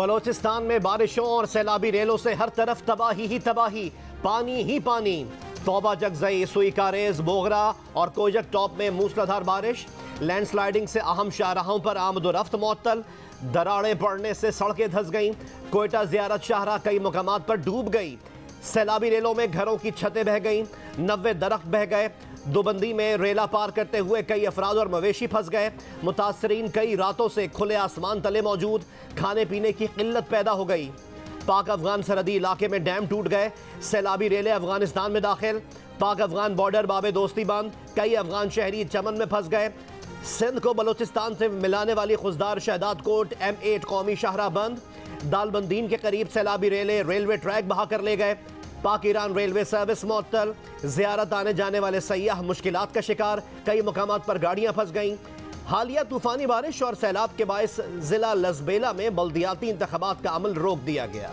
बलोचिस्तान में बारिशों और सैलाबी रेलों से हर तरफ तबाही ही तबाही, पानी ही पानी। तोबा जगजई, सुई, कारेज, बोगरा और कोजक टॉप में मूसलाधार बारिश। लैंडस्लाइडिंग से अहम शाहराहों पर आमदोरफ्त मअतल। दरारें पड़ने से सड़कें धंस गईं। कोयटा जियारत शाहराह कई मकामात पर डूब गई। सैलाबी रेलों में घरों की छतें बह गईं। 90 दरख्त बह गए। दोबंदी में रेला पार करते हुए कई अफराद और मवेशी फंस गए। मुतासरीन कई रातों से खुले आसमान तले मौजूद। खाने पीने की किल्लत पैदा हो गई। पाक अफगान सरहदी इलाके में डैम टूट गए। सैलाबी रेलें अफगानिस्तान में दाखिल। पाक अफगान बॉर्डर बाबे दोस्ती बांध। कई अफगान शहरी चमन में फंस गए। सिंध को बलोचिस्तान से मिलाने वाली खुजदार शहदाद कोट M8 कौमी शाहरा बंद। दालबंदीन के करीब सैलाबी रेलें रेलवे ट्रैक बहा कर ले गए। पाक ईरान रेलवे सर्विस मअतल। ज़ियारत आने जाने वाले सयाह मुश्किलात का शिकार। कई मकामात पर गाड़ियाँ फंस गईं। हालिया तूफ़ानी बारिश और सैलाब के बायस ज़िला लसबेला में बल्दियाती इंतख़ाबात का अमल रोक दिया गया।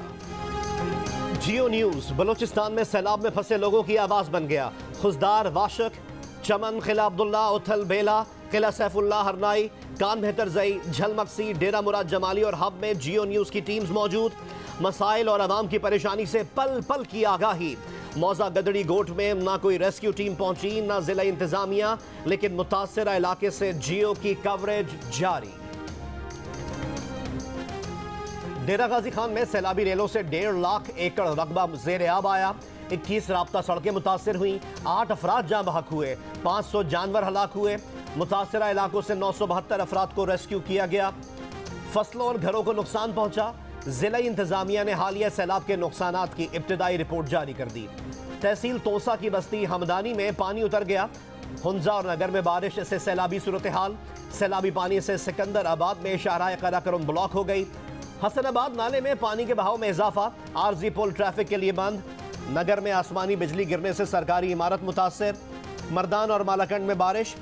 जियो न्यूज़, बलोचिस्तान में सैलाब में फंसे लोगों की आवाज़ बन गया। खुजदार, वाशक, चमन, खिला अब्दुल्ला उथल, बेला, क़िला सैफुल्ला, हरनाई, कान बेहतरजई, झलमक्सी, डेरा मुराद जमाली और हब में जियो न्यूज़ की टीम्स मौजूद। मसाइल और आवाम की परेशानी से पल पल की आगाही। मौजा गदड़ी गोट में ना कोई रेस्क्यू टीम पहुंची, ना ज़िला इंतज़ामिया, लेकिन मुतासरा इलाके से जियो की कवरेज जारी। डेरा गाजी खान में सैलाबी रेलों से 1.5 लाख एकड़ रकबा ज़ेर-ए-आब आया। 21 राब्ता सड़कें मुतासर हुई। 8 अफराद जाँ बहक हुए। 500 जानवर हलाक हुए। मुतासरा इलाकों से 972 अफराद को रेस्क्यू किया गया। फसलों और घरों को नुकसान पहुंचा। ज़िला इंतज़ामिया ने हालिया सैलाब के नुकसानात की इब्तदाई रिपोर्ट जारी कर दी। तहसील तोसा की बस्ती हमदानी में पानी उतर गया। हुंजा और नगर में बारिश से सैलाबी सूरत हाल। सैलाबी पानी से सिकंदर आबाद में शाहराह कराकरम ब्लॉक हो गई। हसनाबाद नाले में पानी के बहाव में इजाफा। आरजी पुल ट्रैफिक के लिए बंद। नगर में आसमानी बिजली गिरने से सरकारी इमारत मुतासर। मर्दान और मालाकंड में बारिश।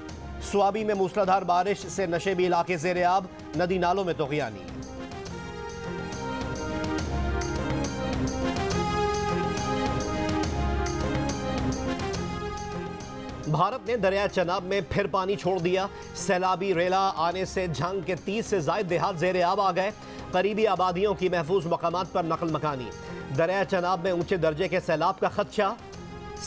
स्वाबी में मूसलाधार बारिश से नशेबी इलाके ज़ेर-ए-आब। नदी नालों में तुग़यानी। भारत ने दरिया चनाब में फिर पानी छोड़ दिया। सैलाबी रेला आने से झंग के 30 से ज़ायद देहात ज़ेर-ए-आब आ गए। करीबी आबादियों की महफूज मकामात पर नकल मकानी। दरिया चनाब में ऊंचे दर्जे के सैलाब का खदशा।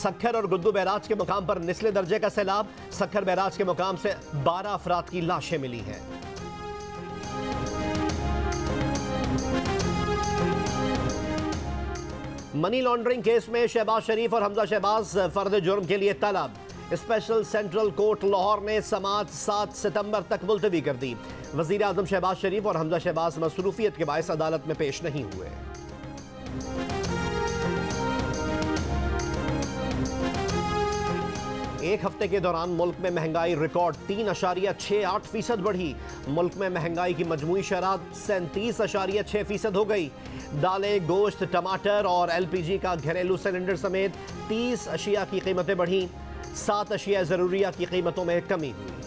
सक्खर और गुद्दू बैराज के मुकाम पर निचले दर्जे का सैलाब। सक्खर बैराज के मुकाम से 12 अफराद की लाशें मिली हैं। मनी लॉन्ड्रिंग केस में शहबाज शरीफ और हमजा शहबाज फर्द जुर्म के लिए तलब। स्पेशल सेंट्रल कोर्ट लाहौर ने समाअत 7 सितंबर तक मुलतवी कर दी। वज़ीर आज़म शहबाज शरीफ और हमजा शहबाज मसरूफियत के बायस अदालत में पेश नहीं हुए। एक हफ्ते के दौरान मुल्क में महंगाई रिकॉर्ड 3.68% बढ़ी। मुल्क में महंगाई की मजमूई शरह 37.6% हो गई। दालें, गोश्त, टमाटर और LPG का घरेलू सिलेंडर समेत 30 अशिया की कीमतें बढ़ीं। 7 अशिया ज़रूरिया की कीमतों में कमी हुई।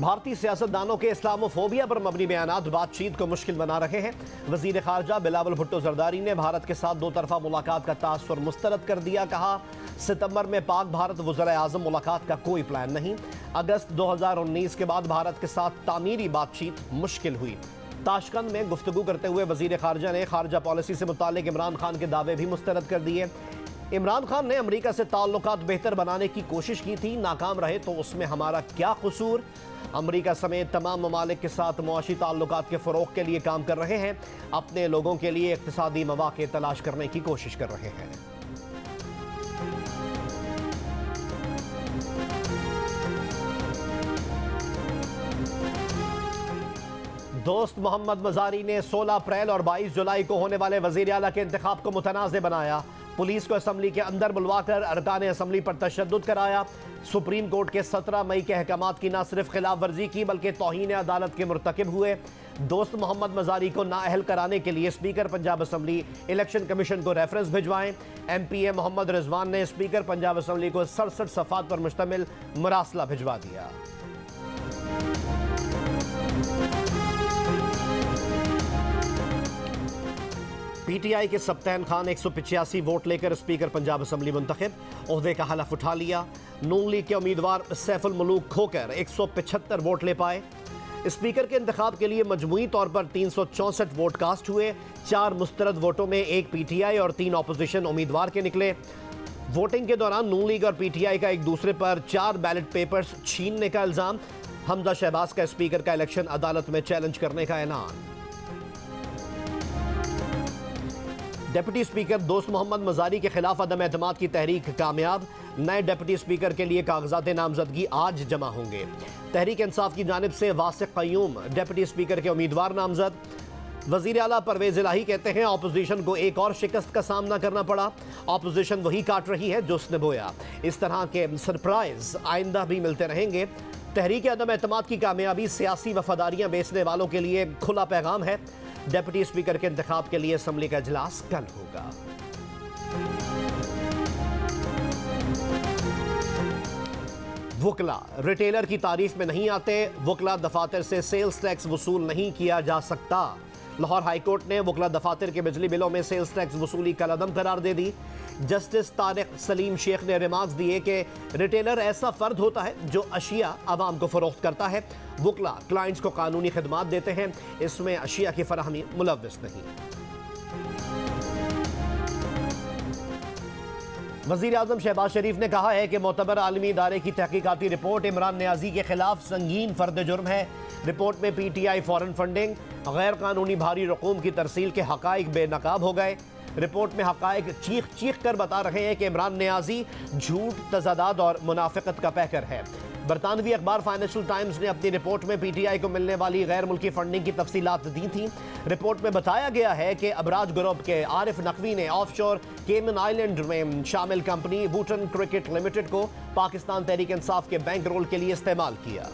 भारतीय सियासतदानों के इस्लामोफोबिया पर मबनी बयानात बातचीत को मुश्किल बना रहे हैं। वज़ीर ख़ारजा बिलावल भुट्टो जरदारी ने भारत के साथ 2 तरफ़ा मुलाकात का तासुर मुस्तरद कर दिया। कहा, सितंबर में पाक भारत वज़ीर आज़म मुलाकात का कोई प्लान नहीं। अगस्त 2019 के बाद भारत के साथ तामीरी बातचीत मुश्किल हुई। ताशकंद में गुफ्तगू करते हुए वज़ीर ख़ारजा ने ख़ारजा पॉलिसी से मुतालिक इमरान खान के दावे भी मुस्तरद कर दिए। इमरान खान ने अमेरिका से ताल्लुकात बेहतर बनाने की कोशिश की थी, नाकाम रहे तो उसमें हमारा क्या कसूर। अमेरिका समेत तमाम ममालिक के साथ मुआशी ताल्लुकात के फ़रोग़ के लिए काम कर रहे हैं। अपने लोगों के लिए इक़्तिसादी मवाक़े तलाश करने की कोशिश कर रहे हैं। दोस्त मोहम्मद मज़ारी ने 16 अप्रैल और 22 जुलाई को होने वाले वज़ीर आला के इंतखाब को मुतनाज़ बनाया। पुलिस को असम्बली के अंदर बुलवाकर अरकान असम्बली पर तशद्दुद कराया। सुप्रीम कोर्ट के 17 मई के अहकाम की न सिर्फ खिलाफ वर्जी की बल्कि तौहीन अदालत के मुर्तकब हुए। दोस्त मोहम्मद मज़ारी को नाअहल कराने के लिए speaker Punjab assembly election commission को रेफरेंस भिजवाएं। MPA मोहम्मद रिजवान ने स्पीकर पंजाब असम्बली को 67 सफ़ात पर मुश्तमिल मरासला भिजवा दिया। PTI के सप्तान खान 185 वोट लेकर स्पीकर पंजाब असम्बली मुंतखब। ओहदे का हलफ उठा लिया। नून लीग के उम्मीदवार सैफुल मलूक खोकर 175 वोट ले पाए। स्पीकर के इंतखाब के लिए मजमुई तौर पर 364 वोट कास्ट हुए। 4 मुस्तरद वोटों में 1 पीटीआई और 3 अपोजिशन उम्मीदवार के निकले। वोटिंग के दौरान नून लीग और पीटीआई का एक दूसरे पर 4 बैलेट पेपर्स छीनने का इल्जाम। हमजा शहबाज का स्पीकर का इलेक्शन अदालत में चैलेंज करने का ऐलान। डिप्टी स्पीकर दोस्त मोहम्मद मजारी के खिलाफ अदम एतमाद की तहरीक कामयाब। नए डिप्टी स्पीकर के लिए कागजात नामजदगी आज जमा होंगे। तहरीक इंसाफ की जानिब से वासिक क़य्यूम डिप्टी स्पीकर के उम्मीदवार नामजद। वज़ीर आला परवेज़ इलाही कहते हैं अपोजिशन को एक और शिकस्त का सामना करना पड़ा। अपोजिशन वही काट रही है जो उसने बोया। इस तरह के सरप्राइज आइंदा भी मिलते रहेंगे। तहरीक अदम एतमाद की कामयाबी सियासी वफादारियाँ बेचने वालों के लिए खुला पैगाम है। डिप्टी स्पीकर के इंतखाब के लिए असम्बली का इजलास कल होगा। वकला रिटेलर की तारीफ में नहीं आते। वकला दफातर से सेल्स टैक्स वसूल नहीं किया जा सकता। लाहौर हाईकोर्ट ने वकला दफातर के बिजली बिलों में सेल्स टैक्स वसूली का कलदम करार दे दी। जस्टिस तारिक सलीम शेख ने रिमार्क्स दिए कि रिटेलर ऐसा फर्द होता है जो अशिया आवाम को फरोख्त करता है। वकला क्लाइंट्स को कानूनी खदमात देते हैं, इसमें अशिया की फराहमी मुलव्वस नहीं। वज़ीर आज़म शहबाज शरीफ ने कहा है कि मोतबर आलमी इदारे की तहकीकाती रिपोर्ट इमरान नियाजी के खिलाफ संगीन फर्द जुर्म है। रिपोर्ट में पीटीआई फॉरेन फंडिंग, गैर कानूनी भारी रकूम की तरसील के हकाइक बेनकाब हो गए। रिपोर्ट में हकाइक चीख चीख कर बता रहे हैं कि इमरान नियाजी झूठ, तजादाद और मुनाफिकत का पैकर है। बरतानवी अखबार फाइनेंशियल टाइम्स ने अपनी रिपोर्ट में पीटीआई को मिलने वाली गैर मुल्की फंडिंग की तफसीलात दी थी। रिपोर्ट में बताया गया है कि अबराज ग्रुप के आरिफ नकवी ने ऑफशोर केमन आइलैंड में शामिल कंपनी बूटन क्रिकेट लिमिटेड को पाकिस्तान तहरीक इंसाफ के बैंक रोल के लिए इस्तेमाल किया।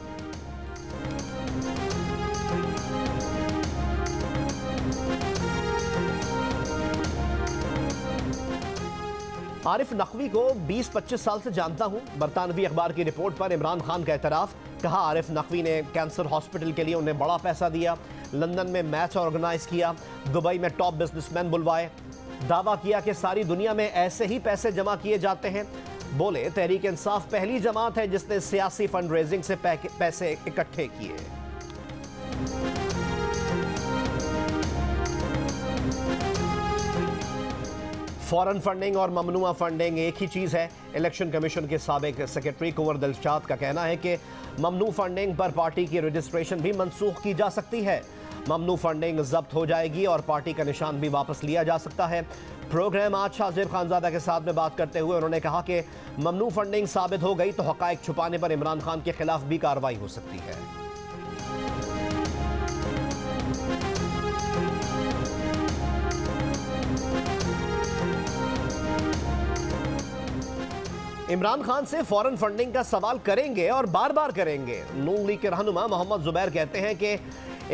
आरिफ नकवी को 20-25 साल से जानता हूं, बरतानवी अखबार की रिपोर्ट पर इमरान खान का एतराफ़। कहा आरिफ नकवी ने कैंसर हॉस्पिटल के लिए उन्हें बड़ा पैसा दिया, लंदन में मैच ऑर्गेनाइज किया, दुबई में टॉप बिजनेसमैन बुलवाए। दावा किया कि सारी दुनिया में ऐसे ही पैसे जमा किए जाते हैं। बोले तहरीक इंसाफ पहली जमात है जिसने सियासी फंड रेजिंग से पैसे इकट्ठे किए। फॉरेन फंडिंग और ममनुआ फंडिंग एक ही चीज़ है। इलेक्शन कमीशन के साबिक सेक्रेटरी कुंवर दिलशाद का कहना है कि ममनू फंडिंग पर पार्टी की रजिस्ट्रेशन भी मनसूख की जा सकती है। ममनू फंडिंग जब्त हो जाएगी और पार्टी का निशान भी वापस लिया जा सकता है। प्रोग्राम आज शाहजेब खानजादा के साथ में बात करते हुए उन्होंने कहा कि ममनू फंडिंग साबित हो गई तो हकायक छुपाने पर इमरान खान के खिलाफ भी कार्रवाई हो सकती है। इमरान खान से फॉरेन फंडिंग का सवाल करेंगे और बार बार करेंगे। नून लीग के रहनुमा मोहम्मद जुबैर कहते हैं कि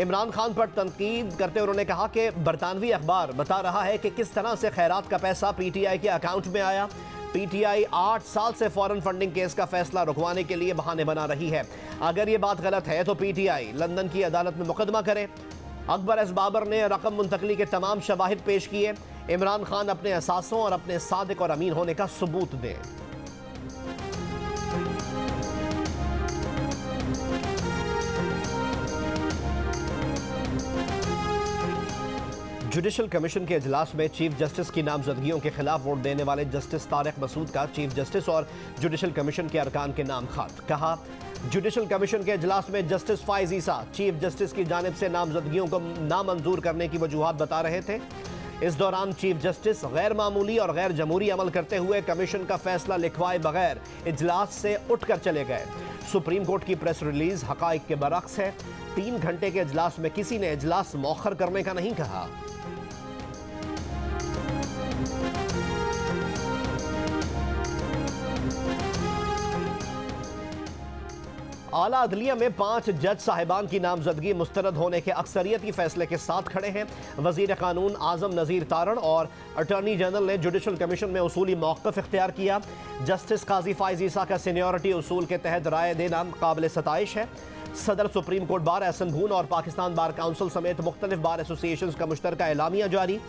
इमरान खान पर तनकीद करते उन्होंने कहा कि बरतानवी अखबार बता रहा है कि किस तरह से खैरात का पैसा पीटीआई के अकाउंट में आया। पीटीआई 8 साल से फॉरेन फंडिंग केस का फैसला रुकवाने के लिए बहाने बना रही है। अगर ये बात गलत है तो पीटीआई लंदन की अदालत में मुकदमा करे। अकबर एस बाबर ने रकम मुंतकली के तमाम शवाहिद पेश किए। इमरान खान अपने असासों और अपने सादिक और अमीन होने का सबूत दें। जुडिशल कमीशन के इजलास में चीफ जस्टिस की नामजदगियों के खिलाफ वोट देने वाले जस्टिस तारिक मसूद का चीफ जस्टिस और जुडिशल कमीशन के अरकान के नाम खत। कहा जुडिशल कमीशन के इजलास में justice Faez Isa chief justice की जानिब से नामजदगियों को नामंजूर करने की वजूहत बता रहे थे। इस दौरान चीफ जस्टिस गैर मामूली और गैर जमहूरी अमल करते हुए कमीशन का फैसला लिखवाए बगैर इजलास से उठकर चले गए। सुप्रीम कोर्ट की प्रेस रिलीज हकाइक के बरक्स है। 3 घंटे के इजलास में किसी ने इजलास मौखर करने का नहीं कहा। आला अदलिया में 5 जज साहिबान की नामजदगी मुस्तरद होने के अक्सरियती फैसले के साथ खड़े हैं। वजीर कानून आजम नज़ीर तारण और अटॉर्नी जनरल ने जुडिशल कमीशन में उसूली मौक़िफ़ इख्तियार किया। जस्टिस काजी फाइज़ ईसा का सीनियरिटी उसूल के तहत राय देना काबिल सताइश है। सदर सुप्रीम कोर्ट बार एहसन और पाकिस्तान बार काउंसिल समेत मुख्तलिफ बार एसोसिएशन का मुश्तरका एलामिया जारी।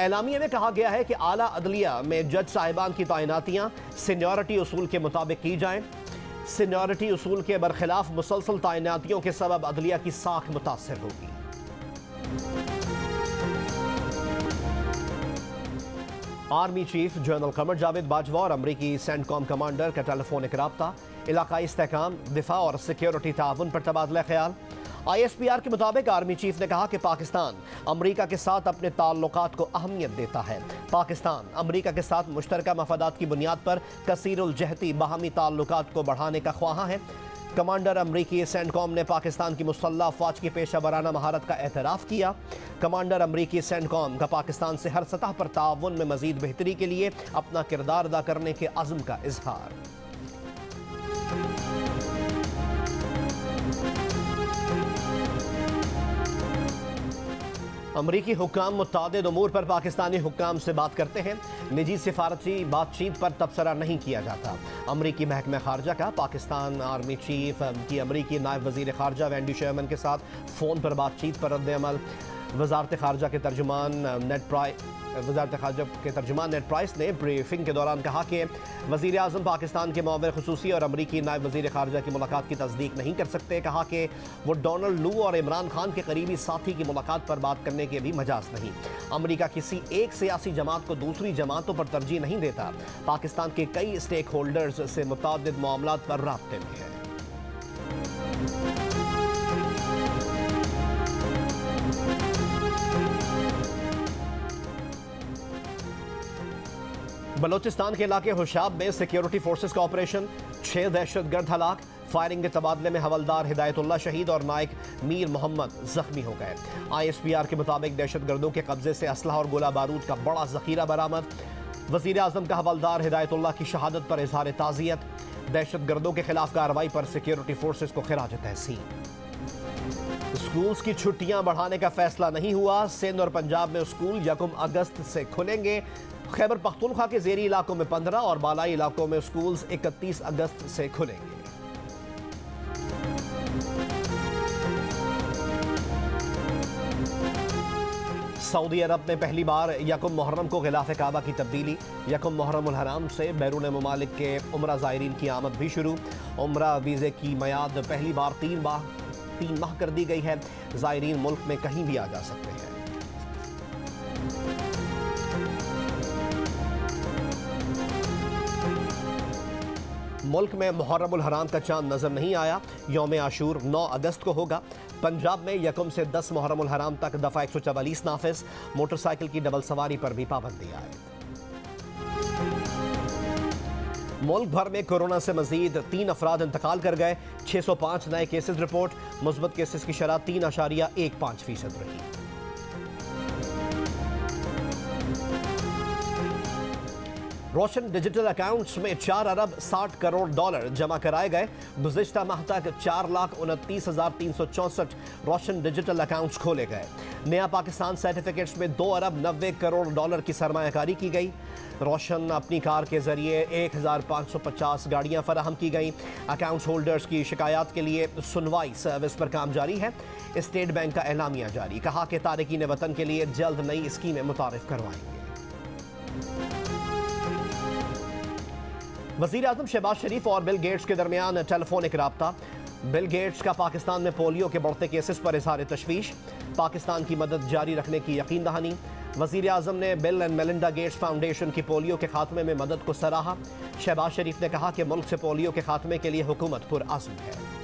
एलामिया में कहा गया है कि आला अदलिया में जज साहिबान की तैनातियाँ सीनियरिटी उसूल के मुताबिक की जाएँ। सीनियरिटी उसूल के बरखिलाफ मुसलसल तैनातियों के सबब अदलिया की साख मुतासर होगी। Army chief general Qamar Javed Bajwa और अमरीकी सेंटकॉम कमांडर का टेलीफोनिक रबता, इलाकाई इस्तेहकाम, दिफा और सिक्योरिटी ताउन पर तबादला ख्याल। ISPR के मुताबिक आर्मी चीफ ने कहा कि पाकिस्तान अमरीका के साथ अपने ताल्लुकात को अहमियत देता है। पाकिस्तान अमरीका के साथ मुश्तरका मफादात की बुनियाद पर कसीरुलजहती बाहमी ताल्लुकात को बढ़ाने का ख्वाहा है। कमांडर अमरीकी सेंटकॉम ने पाकिस्तान की मुसल्ह अफवाज की पेशा वराना महारत का एतराफ़ किया। कमांडर अमरीकी सेंटकॉम का पाकिस्तान से हर सतह पर ताउन में मजीद बेहतरी के लिए अपना किरदार अदा करने के अज़्म का इजहार। अमरीकी हुक्काम मुतअद्दिद उमूर पर पाकिस्तानी हुक्काम से बात करते हैं। निजी सिफारती बातचीत पर तबसरा नहीं किया जाता। अमरीकी महकमा खारजा का पाकिस्तान आर्मी चीफ की अमरीकी नायब वजीर खारजा वैंडी शर्मन के साथ फ़ोन पर बातचीत पर रद्दअमल। वजारत खारजा के तर्जुमान नेट प्राइस ने ब्रीफिंग के दौरान कहा कि वज़ीर आज़म पाकिस्तान के मुआविन ख़ुसूसी और अमरीकी नायब वज़ीर ख़ारजा की मुलाकात की तस्दीक नहीं कर सकते। कहा कि वो डोनाल्ड लू और इमरान खान के करीबी साथी की मुलाकात पर बात करने के भी मजाज नहीं। अमरीका किसी एक सियासी जमात को दूसरी जमातों पर तरजीह नहीं देता। पाकिस्तान के कई स्टेक होल्डर्स से मुतअद्दिद मामलात पर राब्ते में है। बलोचिस्तान के इलाके होशाब में सिक्योरिटी फोर्सेस का ऑपरेशन, 6 दहशतगर्द हलाक। फायरिंग के तबादले में हवलदार हिदायतुल्ला शहीद और नायक मीर मोहम्मद जख्मी हो गए। ISPR के मुताबिक दहशतगर्दों के कब्जे से असलहा और गोला बारूद का बड़ा जखीरा बरामद। वजीर आजम का हवलदार हिदायतुल्ला की शहादत पर इजहार ताज़ियत। दहशतगर्दों के खिलाफ कार्रवाई पर सिक्योरिटी फोर्सेस को खिराज तहसीन। स्कूल्स की छुट्टियां बढ़ाने का फैसला नहीं हुआ। सिंध और पंजाब में स्कूल 1 अगस्त से खुलेंगे। खैबर पख्तूनख्वा के ज़ेरी इलाकों में 15 और बालाई इलाकों में स्कूल्स 31 अगस्त से खुलेंगे। सऊदी अरब में पहली बार यकम मुहर्रम को गिलाफ काबा की तब्दीली। यकम मुहर्रम उल हराम से बैरून ममालिक के उम्रा ज़ायरीन की आमद भी शुरू। उम्रा वीज़े की मियाद पहली बार 3 माह कर दी गई है। ज़ायरीन मुल्क में कहीं भी आ जा सकते हैं। मुल्क में मुहर्रम उल हराम का चांद नजर नहीं आया। यौम आशूर 9 अगस्त को होगा। पंजाब में 1 से 10 मुहर्रम उल हराम तक दफ़ा 144 नाफिज। मोटरसाइकिल की डबल सवारी पर भी पाबंदी आए। मुल्क भर में कोरोना से मजीद 3 अफराद इंतकाल कर गए। 605 नए केसेज रिपोर्ट। मुस्बत केसेज की शरह 3.15% रही। रोशन डिजिटल अकाउंट्स में $4.60 अरब जमा कराए गए। गुज़िश्ता माह तक 4,29,364 रोशन डिजिटल अकाउंट्स खोले गए। नया पाकिस्तान सर्टिफिकेट्स में $2.90 अरब की सरमायाकारी की गई। रोशन अपनी कार के जरिए 1,550 गाड़ियाँ फराहम की गईं। अकाउंट्स होल्डर्स की शिकायत के लिए सुनवाई सर्विस पर काम जारी है। स्टेट बैंक का एलामिया जारी, कहा कि तारकीन वतन के लिए जल्द नई स्कीमें मुतारिफ करवाएंगे। वज़ीर आज़म शहबाज शरीफ और बिल गेट्स के दरमियान टेलीफोनिक रबता। बिल गेट्स का पाकिस्तान में पोलियो के बढ़ते केसेस पर इजहार तशवीश। पाकिस्तान की मदद जारी रखने की यकीन दहानी। वज़ीर आज़म ने Bill and Melinda Gates Foundation की पोलियो के खात्मे में मदद को सराहा। शहबाज शरीफ ने कहा कि मुल्क से पोलियो के खात्मे के लिए हुकूमत पुरअज़्म है।